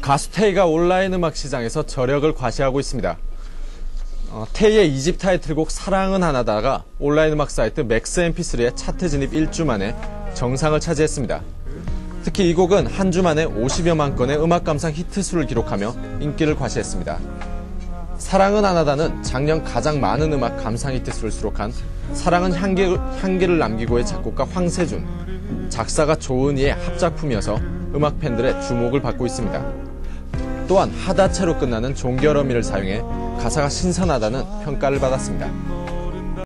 가수 테이가 온라인 음악 시장에서 저력을 과시하고 있습니다. 테이의 2집 타이틀곡 사랑은 하나다가 온라인 음악 사이트 맥스 mp3의 차트 진입 1주 만에 정상을 차지했습니다. 특히 이 곡은 한 주 만에 50여만 건의 음악 감상 히트수를 기록하며 인기를 과시했습니다. 사랑은 하나다는 작년 가장 많은 음악 감상 히트수를 수록한 사랑은 향기를 남기고의 작곡가 황세준, 작사가 조은이의 합작품이어서 음악 팬들의 주목을 받고 있습니다. 또한 하다채로 끝나는 종결어미를 사용해 가사가 신선하다는 평가를 받았습니다.